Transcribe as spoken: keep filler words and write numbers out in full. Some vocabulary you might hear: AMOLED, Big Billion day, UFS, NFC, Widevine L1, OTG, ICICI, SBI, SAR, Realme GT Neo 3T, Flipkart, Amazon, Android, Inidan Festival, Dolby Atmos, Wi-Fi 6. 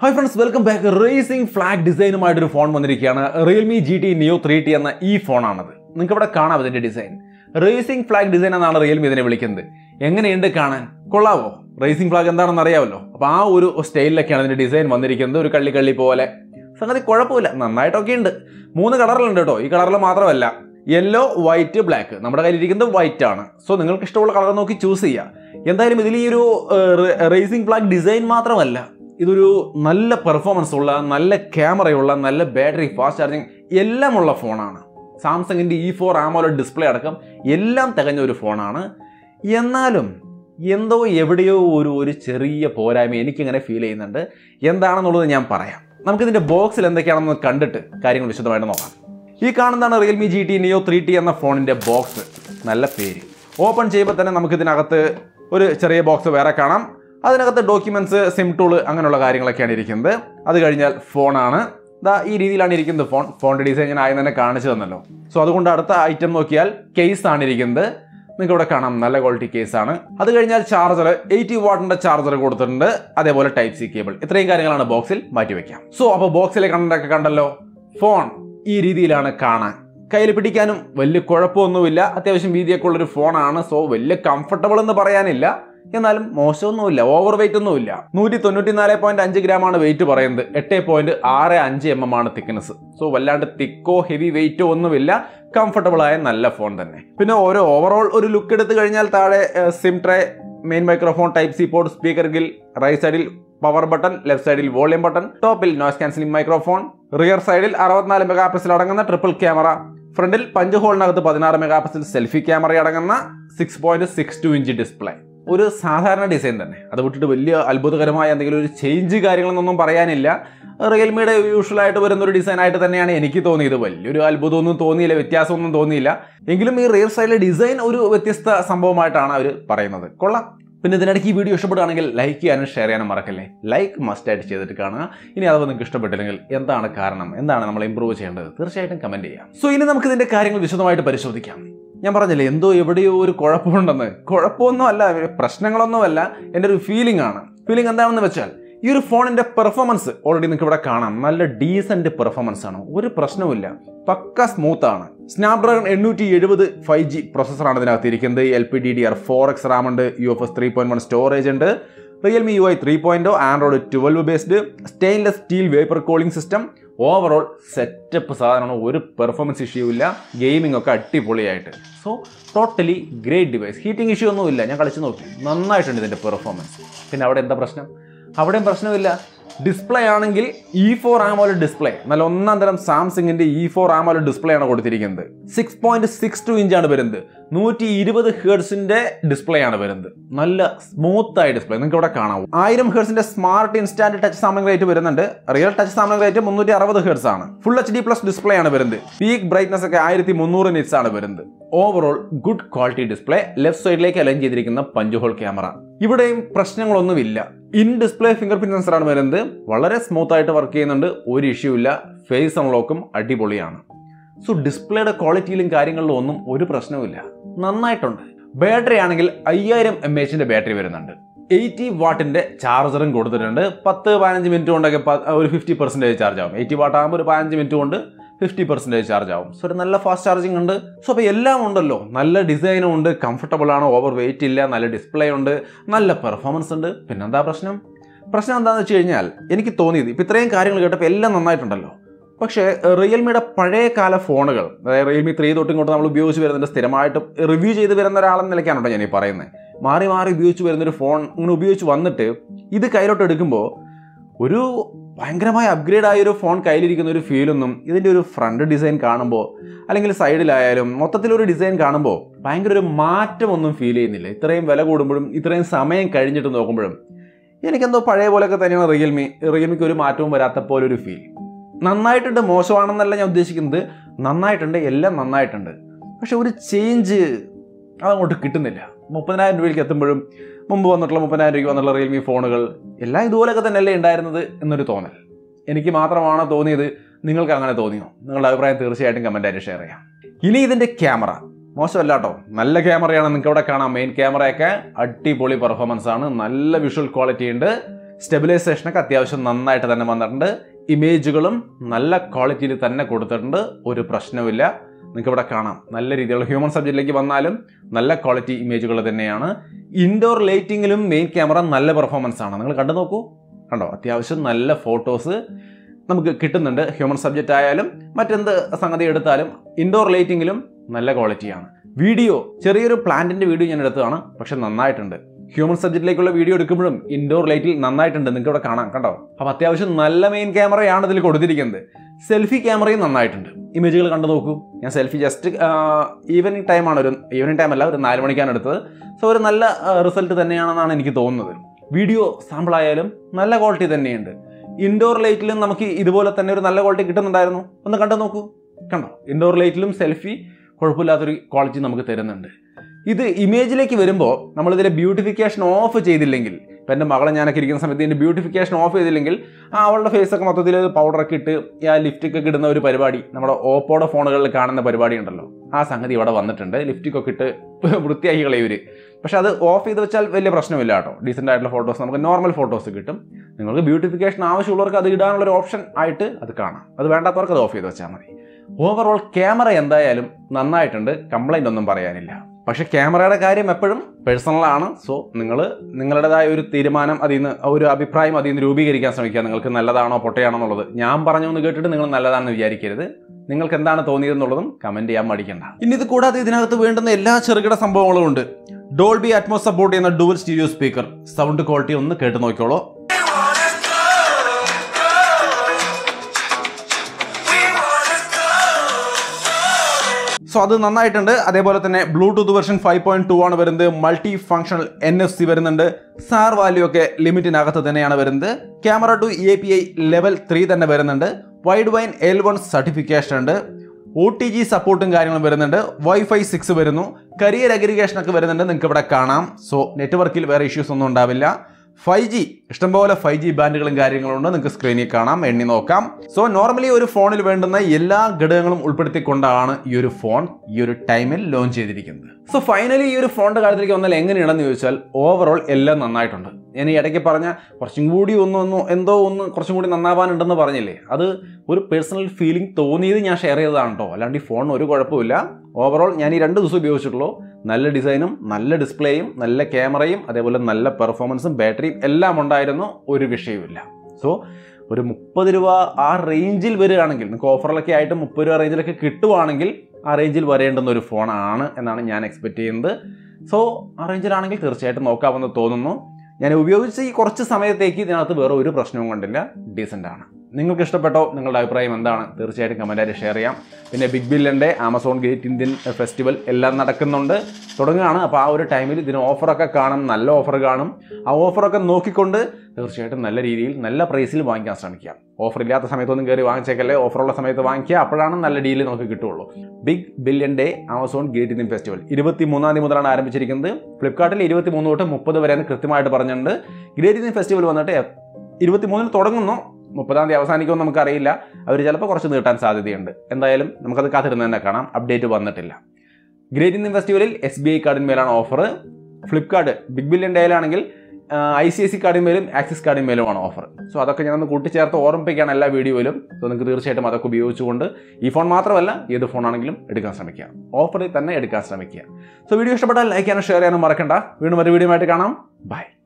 Hi friends, welcome back. Racing flag design umayittu phone vandirikana. Realme G T Neo three T enna ee phone aanadu. Ningalku ivada kaanam adinte design. Racing flag design ennaanu Realme idine vilikkunnu. Enganeyund kaanan? Kollavo. Racing flag endaanennu ariyavallo. Appo aa oru style lakkana adinte design vandirikkunnathu oru kalli kalli pole. Sangathi kolappilla. Nannayittokke undu. Moonu color il undu ketto. Ee color il mathramalla. Yellow, white, black. നമ്മുടെ കയ്യിൽ ഇരിക്കുന്നത് white ആണ്. So നിങ്ങൾക്ക് ഇഷ്ടമുള്ള colour നോക്കി choose ചെയ്യാം. എന്തായാലും ഇതിൽ ഈ ഒരു റേസിംഗ് ഫ്ലാഗ് ഡിസൈൻ മാത്രമല്ല, ഇതൊരു നല്ല പെർഫോമൻസ് ഉള്ള, നല്ല ക്യാമറയുള്ള, നല്ല ബാറ്ററി ഫാസ്റ്റ് ചാർജിങ് എല്ലാം ഉള്ള ഫോണാണ്. സാംസങ്ങിന്റെ E four AMOLED ഡിസ്പ്ലേ അടക്കം എല്ലാം തികഞ്ഞ ഒരു ഫോണാണ്. എന്നാലും എന്തോ എവിടെയോ ഒരു ഒരു ചെറിയ പോരായ്മ എനിക്കിങ്ങനെ ഫീൽ ചെയ്യുന്നുണ്ട്. എന്താണെന്നുള്ളത് ഞാൻ പറയാം. നമുക്കിതിന്റെ ബോക്സിൽ എന്തൊക്കെയാണെന്ന് കണ്ടിട്ട് കാര്യങ്ങൾ വിശദമായിട്ട് നോക്കാം. ഈ കാണുന്നതാണ് Realme G T Neo three T എന്ന ഫോണിൻ്റെ ബോക്സ്. നല്ല പേര്. ഓപ്പൺ ചെയ്യുമ്പോൾ തന്നെ നമുക്കിതിനകത്ത് ഒരു ചെറിയ ബോക്സ് വേറെ കാണാം. അതിനകത്ത് ഡോക്യുമെൻറ്റ്സ്, സിം ടൂൾ, അങ്ങനെയുള്ള കാര്യങ്ങളൊക്കെയാണ് ഇരിക്കുന്നത്. അത് കഴിഞ്ഞാൽ ഫോണാണ്. ദാ ഈ രീതിയിലാണ് ഇരിക്കുന്നത് ഫോൺ. ഫോണിൻ്റെ ഡിസൈൻ ഞാൻ ആദ്യം തന്നെ കാണിച്ചു തന്നല്ലോ. സോ അതുകൊണ്ട് അടുത്ത ഐറ്റം നോക്കിയാൽ കേസാണ് ഇരിക്കുന്നത്. നിങ്ങൾക്ക് ഇവിടെ കാണാം, നല്ല ക്വാളിറ്റി കേസാണ്. അത് കഴിഞ്ഞാൽ ചാർജർ, എയ്റ്റി വാട്ടിൻ്റെ ചാർജർ കൊടുത്തിട്ടുണ്ട്. അതേപോലെ ടൈപ്പ് സി കേബിൾ. ഇത്രയും കാര്യങ്ങളാണ് ബോക്സിൽ മാറ്റിവെക്കാം. സോ അപ്പോൾ ബോക്സിലെ കണ്ടൊക്കെ കണ്ടല്ലോ. ഫോൺ ഈ രീതിയിലാണ് കാണാൻ. കയ്യിൽ പിടിക്കാനും വലിയ കുഴപ്പമൊന്നുമില്ല. അത്യാവശ്യം വീതിയൊക്കെ ഉള്ളൊരു ഫോണാണ്. സോ വലിയ കംഫർട്ടബിൾ എന്ന് പറയാനില്ല, എന്നാലും മോശമൊന്നുമില്ല, ഓവർ വെയിറ്റ് ഒന്നുമില്ല. നൂറ്റി തൊണ്ണൂറ്റി നാല് പോയിന്റ് അഞ്ച് ഗ്രാമാണ് വെയിറ്റ് പറയുന്നത്. എട്ട് പോയിന്റ് ആറ് അഞ്ച് എം എം ആണ് തിക്നെസ്. സോ വല്ലാണ്ട് തിക്കോ ഹെവി വെയിറ്റോ ഒന്നുമില്ല. കംഫർട്ടബിൾ ആയ നല്ല ഫോൺ തന്നെ. പിന്നെ ഓരോ ഓവറോൾ ഒരു ലുക്ക് എടുത്തു കഴിഞ്ഞാൽ താഴെ SIM tray, main microphone, type C port, speaker grill, right സൈഡിൽ പവർ ബട്ടൺ, ലെഫ്റ്റ് സൈഡിൽ വോളിയം ബട്ടൺ, ടോപ്പിൽ നോയ്സ് ക്യാൻസലിംഗ് മൈക്രോഫോൺ, റിയർ സൈഡിൽ അറുപത്തിനാല് മെഗാ പിക്സൽ അടങ്ങുന്ന ട്രിപ്പിൾ ക്യാമറ, ഫ്രണ്ടിൽ പഞ്ച് ഹോളിനകത്ത് പതിനാറ് മെഗാ പിക്സൽ സെൽഫി ക്യാമറ അടങ്ങുന്ന six point six two inch display. ഒരു സാധാരണ ഡിസൈൻ തന്നെ. അത് വിട്ടിട്ട് വലിയ അത്ഭുതകരമായ എന്തെങ്കിലും ഒരു ചേഞ്ച് കാര്യങ്ങളൊന്നും പറയാനില്ല. റിയൽമിയുടെ യൂഷ്വലായിട്ട് വരുന്നൊരു ഡിസൈനായിട്ട് തന്നെയാണ് എനിക്ക് തോന്നിയത്. വലിയൊരു അത്ഭുതമൊന്നും തോന്നിയില്ല, വ്യത്യാസമൊന്നും തോന്നിയില്ല. എങ്കിലും ഈ റിയർ സൈഡിലെ ഡിസൈൻ ഒരു വ്യത്യസ്ത സംഭവമായിട്ടാണ് അവർ പറയുന്നത്. കൊള്ളാം. പിന്നെ ഇതിനിടയ്ക്ക് ഈ വീഡിയോ ഇഷ്ടപ്പെടുകയാണെങ്കിൽ ലൈക്ക് ചെയ്യാനും ഷെയർ ചെയ്യാനും മറക്കല്ലേ. ലൈക്ക് മസ്റ്റായിട്ട് ചെയ്തിട്ട് കാണുക. ഇനി അഥവാ നിങ്ങൾക്ക് ഇഷ്ടപ്പെട്ടില്ലെങ്കിൽ എന്താണ് കാരണം, എന്താണ് നമ്മൾ ഇമ്പ്രൂവ് ചെയ്യേണ്ടത്, തീർച്ചയായിട്ടും കമൻറ്റ് ചെയ്യാം. സോ ഇനി നമുക്ക് ഇതിൻ്റെ കാര്യങ്ങൾ വിശദമായിട്ട് പരിശോധിക്കാം. ഞാൻ പറഞ്ഞില്ലേ എന്തോ എവിടെയോ ഒരു കുഴപ്പമുണ്ടെന്ന്. കുഴപ്പമൊന്നും അല്ല, പ്രശ്നങ്ങളൊന്നുമല്ല, എൻ്റെ ഒരു ഫീലിംഗ് ആണ്. ഫീലിംഗ് എന്താണെന്ന് വെച്ചാൽ ഈ ഒരു ഫോണിൻ്റെ പെർഫോമൻസ് ഓൾറെഡി നിങ്ങൾക്ക് ഇവിടെ കാണാം. നല്ല ഡീസൻറ്റ് പെർഫോമൻസ് ആണ്, ഒരു പ്രശ്നവുമില്ല, പക്ക സ്മൂത്താണ്. സ്നാപ്ഡ്രാഗൺ എണ്ണൂറ്റി എഴുപത് ഫൈവ് ജി പ്രൊസസ്സറാണ് ഇതിനകത്ത് ഇരിക്കുന്നത്. L P D D R four X RAM ഉണ്ട്, U F S three point one storage ഉണ്ട്, Realme U I three point Android twelve based, stainless steel vapour cooling system. Overall setup സാധനമാണ്, ഒരു performance issue ഇല്ല, gaming ഒക്കെ അടിപൊളിയായിട്ട്. So totally great device. Heating issue ഒന്നും ഇല്ല, ഞാൻ കളിച്ച് നോക്കി, നന്നായിട്ടുണ്ട് ഇതിൻ്റെ പെർഫോമൻസ്. പിന്നെ അവിടെ എന്താ പ്രശ്നം? അവിടെയും പ്രശ്നമില്ല. ഡിസ്പ്ലേ ആണെങ്കിൽ ഇ ഫോർ ആമോലഡ് ഡിസ്പ്ലേ, നല്ല ഒന്നാം തരം സാംസങ്ങിന്റെ ഇ ഫോർ ആമോലഡ് ഡിസ്പ്ലേ ആണ് കൊടുത്തിരിക്കുന്നത്. സിക്സ് പോയിന്റ് സിക്സ് ടു ഇഞ്ചാണ് വരുന്നത്. നൂറ്റി ഇരുപത് ഹേർട്സിന്റെ ഡിസ്പ്ലേ ആണ് വരുന്നത്. നല്ല സ്മൂത്ത് ആയ ഡിസ്പ്ലേ നിങ്ങൾക്ക് ഇവിടെ കാണാം. ആയിരം ഹേർട്സിന്റെ smart instant touch sampling rate വരുന്നുണ്ട്. റിയൽ ടച്ച് സാമ്പിളിംഗ് റേറ്റ് മുന്നൂറ്റി അറുപത് ഹേർട്സ് ആണ്. Full H D plus display ആണ് വരുന്നത്. പീക്ക് ബ്രൈറ്റ്നസ് ഒക്കെ ആയിരത്തി മുന്നൂറ് നിറ്റ്സ് ആണ് വരുന്നത്. Overall good quality display. Left സൈഡിലേക്ക് അലൈൻ ചെയ്തിരിക്കുന്ന പഞ്ചുഹോൾ ക്യാമറ, ഇവിടെയും പ്രശ്നങ്ങളൊന്നുമില്ല. ഇൻ ഡിസ്പ്ലേ ഫിംഗർ പ്രിന്റ് സെൻസറാണ് വരുന്നത്. വളരെ സ്മൂത്ത് ആയിട്ട് വർക്ക് ചെയ്യുന്നുണ്ട്, ഒരു ഇഷ്യൂ ഇല്ല. ഫേസ് അൺലോക്കും അടിപൊളിയാണ്. സോ ഡിസ്പ്ലേയുടെ ക്വാളിറ്റിയിലും കാര്യങ്ങളിലും ഒന്നും ഒരു പ്രശ്നവുമില്ല, നന്നായിട്ടുണ്ട്. ബാറ്ററി ആണെങ്കിൽ അയ്യായിരം എം എച്ചിൻ്റെ ബാറ്ററി വരുന്നുണ്ട്. എയ്റ്റി വാട്ടിൻ്റെ ചാർജറും കൊടുത്തിട്ടുണ്ട്. പത്ത് പതിനഞ്ച് മിനിറ്റ് കൊണ്ടൊക്കെ ഒരു ഫിഫ്റ്റി പെർസെൻറ്റേജ് ചാർജ് ആവും. എയ്റ്റി വാട്ട് ആകുമ്പോൾ ഒരു പതിനഞ്ച് മിനിറ്റ് കൊണ്ട് ഫിഫ്റ്റി പെർസെൻറ്റേജ് ചാർജ് ആവും. സോ ഒരു നല്ല ഫാസ്റ്റ് ചാർജിങ് ഉണ്ട്. സോ അപ്പോൾ എല്ലാം ഉണ്ടല്ലോ, നല്ല ഡിസൈനും ഉണ്ട്, കംഫർട്ടബിൾ ആണ്, ഓവർ വെയിറ്റ് ഇല്ല, നല്ല ഡിസ്പ്ലേ ഉണ്ട്, നല്ല പെർഫോമൻസ് ഉണ്ട്. പിന്നെന്താ പ്രശ്നം? പ്രശ്നം എന്താണെന്ന് വെച്ച് കഴിഞ്ഞാൽ എനിക്ക് തോന്നിയത് ഇപ്പോൾ ഇത്രയും കാര്യങ്ങൾ കേട്ടപ്പോൾ എല്ലാം നന്നായിട്ടുണ്ടല്ലോ, പക്ഷേ റിയൽമിയുടെ പഴയകാല ഫോണുകൾ, അതായത് റിയൽമി ത്രീ തൊട്ടും കൊണ്ട് നമ്മൾ ഉപയോഗിച്ച് വരുന്നുണ്ട്, സ്ഥിരമായിട്ട് റിവ്യൂ ചെയ്ത് വരുന്ന ഒരാളെന്ന് നിലയ്ക്കാണോ ഞാൻ ഈ പറയുന്നത്. മാറി മാറി ഉപയോഗിച്ച് വരുന്നൊരു ഫോൺ ഇങ്ങനെ ഉപയോഗിച്ച് വന്നിട്ട് ഇത് കയ്യിലോട്ട് എടുക്കുമ്പോൾ ഒരു ഭയങ്കരമായ അപ്ഗ്രേഡായൊരു ഫോൺ കയ്യിലിരിക്കുന്ന ഒരു ഫീലൊന്നും ഇതിൻ്റെ ഒരു ഫ്രണ്ട് ഡിസൈൻ കാണുമ്പോൾ അല്ലെങ്കിൽ സൈഡിലായാലും മൊത്തത്തിലൊരു ഡിസൈൻ കാണുമ്പോൾ ഭയങ്കര ഒരു മാറ്റമൊന്നും ഫീൽ ചെയ്യുന്നില്ല. ഇത്രയും വില കൂടുമ്പോഴും ഇത്രയും സമയം കഴിഞ്ഞിട്ട് നോക്കുമ്പോഴും എനിക്കെന്തോ പഴയ പോലെയൊക്കെ തന്നെയാണ് റിയൽമി. റിയൽമിക്ക് ഒരു മാറ്റവും വരാത്ത പോലൊരു ഫീൽ. നന്നായിട്ടുണ്ട്, മോശമാണെന്നല്ല ഞാൻ ഉദ്ദേശിക്കുന്നത്, നന്നായിട്ടുണ്ട്, എല്ലാം നന്നായിട്ടുണ്ട്. പക്ഷെ ഒരു ചേഞ്ച് അതങ്ങോട്ട് കിട്ടുന്നില്ല. മുപ്പതിനായിരം രൂപയ്ക്ക് എത്തുമ്പോഴും മുമ്പ് വന്നിട്ടുള്ള മുപ്പതിനായിരം രൂപയ്ക്ക് വന്നിട്ടുള്ള റിയൽമി ഫോണുകൾ എല്ലാം ഇതുപോലെയൊക്കെ തന്നെയല്ലേ ഉണ്ടായിരുന്നത് എന്നൊരു തോന്നൽ എനിക്ക് മാത്രമാണോ തോന്നിയത്? നിങ്ങൾക്ക് അങ്ങനെ തോന്നിയോ? നിങ്ങളുടെ അഭിപ്രായം തീർച്ചയായിട്ടും കമൻറ്റായിട്ട് ഷെയർ ചെയ്യാം. ഇനി ഇതിൻ്റെ ക്യാമറ മോശമല്ല കേട്ടോ, നല്ല ക്യാമറയാണ്. നിങ്ങൾക്ക് ഇവിടെ കാണാം മെയിൻ ക്യാമറയൊക്കെ അടിപൊളി പെർഫോമൻസ് ആണ്, നല്ല വിഷ്വൽ ക്വാളിറ്റി ഉണ്ട്. Stabilization ഒക്കെ അത്യാവശ്യം നന്നായിട്ട് തന്നെ വന്നിട്ടുണ്ട് ഇമേജുകളും നല്ല ക്വാളിറ്റിയിൽ തന്നെ കൊടുത്തിട്ടുണ്ട് ഒരു പ്രശ്നവുമില്ല നിങ്ങൾക്ക് ഇവിടെ കാണാം നല്ല രീതിയിലുള്ള ഹ്യൂമൻ സബ്ജക്റ്റിലേക്ക് വന്നാലും നല്ല ക്വാളിറ്റി ഇമേജുകൾ തന്നെയാണ് ഇൻഡോർ ലൈറ്റിംഗിലും മെയിൻ ക്യാമറ നല്ല പെർഫോമൻസ് ആണ് നിങ്ങൾ കണ്ടു നോക്കൂ കണ്ടോ അത്യാവശ്യം നല്ല ഫോട്ടോസ് നമുക്ക് കിട്ടുന്നുണ്ട് ഹ്യൂമൻ സബ്ജക്റ്റ് ആയാലും മറ്റെന്ത് സംഗതി എടുത്താലും ഇൻഡോർ ലൈറ്റിംഗിലും നല്ല ക്വാളിറ്റിയാണ് വീഡിയോ ചെറിയൊരു പ്ലാന്റിന്റെ വീഡിയോ ഞാൻ എടുത്തതാണ് പക്ഷെ നന്നായിട്ടുണ്ട് Human subject like a video to come indoor lighting, non night and then go to Kana. Apathiavish Nala main camera and the Kodirikan. Selfie camera in the night and image Kandoku. A selfie just evening time on evening time allowed an ironic another. So Nala result to the Nana and Kiton. Video sample item, Nala quality than named. Indoor lighting Namaki, Idola Tanner, Nala quality and Diano, on the Kantanoku. Kano, indoor lighting, selfie, Korpula quality Namakateran. This image like Verimbo, Namada beautification off a jade lingle. When the Magalana Kirikan something beautification off a lingle, our face of the powder kit, a lipstick kit in the peribody, number of pot of honor can and the peribody and low. Ah, Sangadi, what on the tender, lipstick kit, Brutia livery. Pashad off the child Villa Prasnavillato, decent title photos, normal photos to get them. The beautification now Shulorka the download option it at the Kana. At the Vandaparka off the chamber. Overall camera and the alum, none night and complained on the Barianilla. പക്ഷേ ക്യാമറയുടെ കാര്യം എപ്പോഴും personal ആണ് so നിങ്ങൾ നിങ്ങളുടേതായ ഒരു തീരുമാനം അതിനെ ഒരു അഭിപ്രായം അതിനെ രൂപീകരിക്കാൻ ശ്രമിക്കുക നിങ്ങൾക്ക് നല്ലതാണോ പൊട്ടയാണോ എന്നുള്ളത് ഞാൻ പറഞ്ഞു എന്ന് കേട്ടിട്ട് നിങ്ങൾ നല്ലതാണെന്ന് വിചാരിക്കരുത് നിങ്ങൾക്ക് എന്താണ് തോന്നിയത് എന്നുള്ളതും കമന്റ് ചെയ്യാൻ മടിക്കണ്ട ഇനി ഇത് കൂടാതെ ഇതിനകത്ത് വേണ്ടുന്ന എല്ലാ ചെറുകിട സംഭവങ്ങളും ഉണ്ട് ഡോൾബി അറ്റ്മോസ് സപ്പോർട്ട് ചെയ്യുന്ന dual stereo speaker sound quality ഒന്ന് കേട്ട് നോക്കിക്കോളൂ So that's the Bluetooth version five point two multi-functional N F C S A R value limited camera to A P I level three Widevine L one certification O T G support Wi-Fi six career aggregation so network issues five G. five G band is on the screen. So normally a phone is on the phone at time launch. So finally, this phone is on the phone. Overall, everything is on the phone. Personal feeling. Overall, Nalla design, Nalla display, Nalla camera, Nalla performance, battery, Ella Mondairano, Uri Vishivilla. So, Udimupadiva are Rangel very angle, Cofferlaki item, Pura Rangel Kitu angle, Arangel variant on the Rufona, and Anan expect in the so Arangel angle, Turchet, Noka on the Todono, and we will see Corcha Same take it another Buru Prasnumandilla, decent Anna. Ningle Kestapato, Ningle Dai Prime and Dana, Thursday, Commander Sharia, in a big bill and day, Amazon Great Indian Festival, Ella Natakanonda, Todangana, a power time, then offer a carnum, Nala offer a carnum, a offer a Noki Konda, Thursday, Nala Real, Nala Prasil Wanka Sankia. Offer Gata Samaton Garivan Chekale, offer La Samavankia, Apalana, Nala Deal in Okitolo. Big billion day, Amazon Great Indian Festival. Idibati Muna, the Mudan Arabic Chicken, Flipkart, Idibati Munota, Mupada, and Kritima Barnanda, Great Indian Festival on the tap. Idibatimun Todangano. Mupadan the Avasanicum Carilla, I will help a question the Tansa at the end. And the Elm, Namaka Katharana, update one the Tilla. Great in the festival, S B I card in Melan offer, Flipkart, Big Billion Day Angle, I C I C card in Melan, Access card in Melan offer. So Akakan Kutichar, the Orm Pick and Alla video, so the Kurisha Mata could be used under. If on Matravella, either phone anglum, Edicastamica. Offer it and Edicastamica. So video shop, like and share and Maracanda. We know what video matter. Bye.